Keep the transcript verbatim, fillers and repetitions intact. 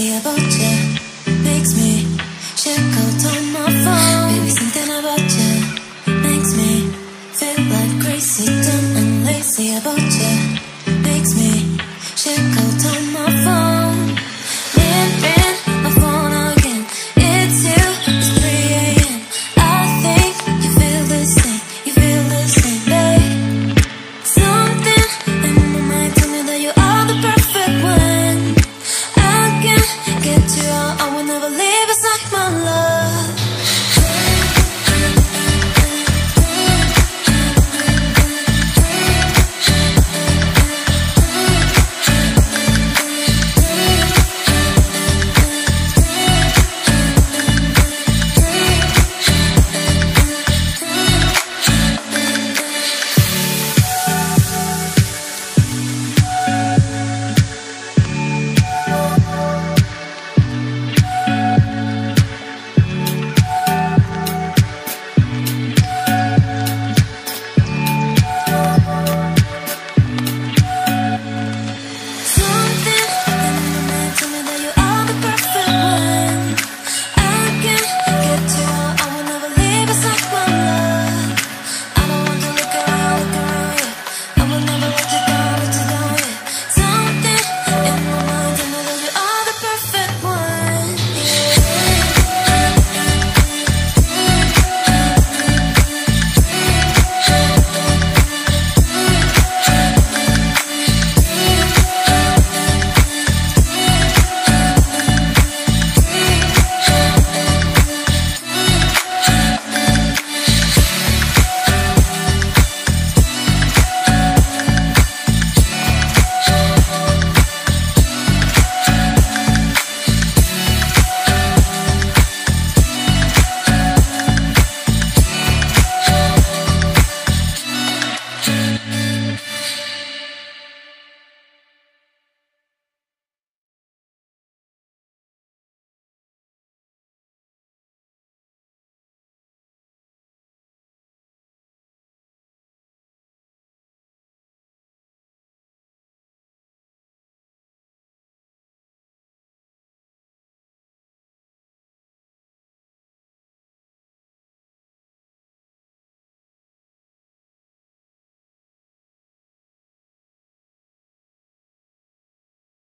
something about you makes me shake out on my phone. Baby, something about you makes me feel like crazy, dumb and lazy about you.